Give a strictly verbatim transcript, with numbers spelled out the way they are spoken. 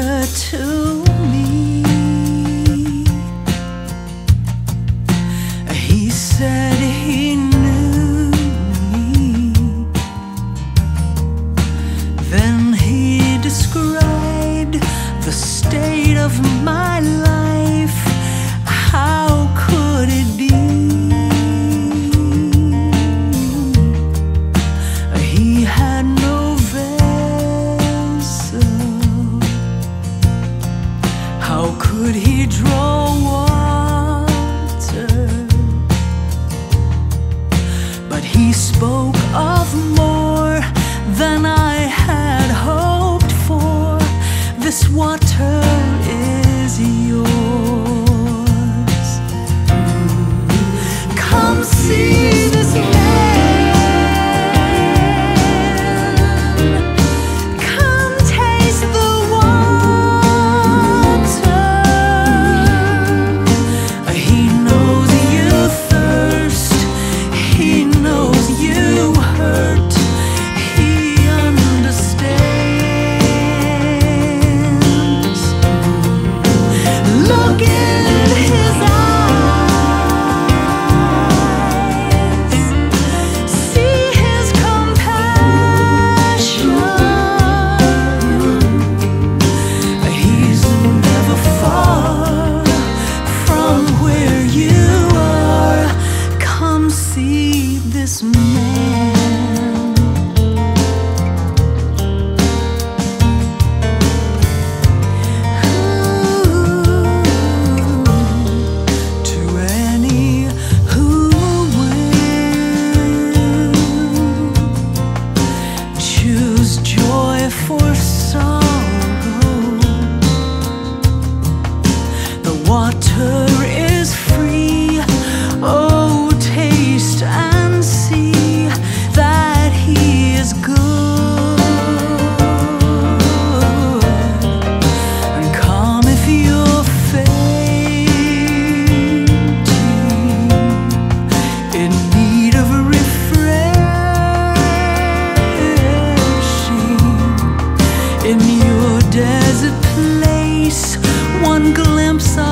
treasure to me. He said he knew me, then he described the state of my life. How could it be? He had no vessel. How could he draw water? But he spoke of more than I had hoped for. This water is yours. Come see this man. Come taste the water. He knows you thirst. He knows you hurt. He understands. Look in his eyes. See his compassion. He's never far from where you are. Come see this man. Water is free. Oh, taste and see that he is good. And come if you're fainting, in need of refreshing, in your desert place, one glimpse of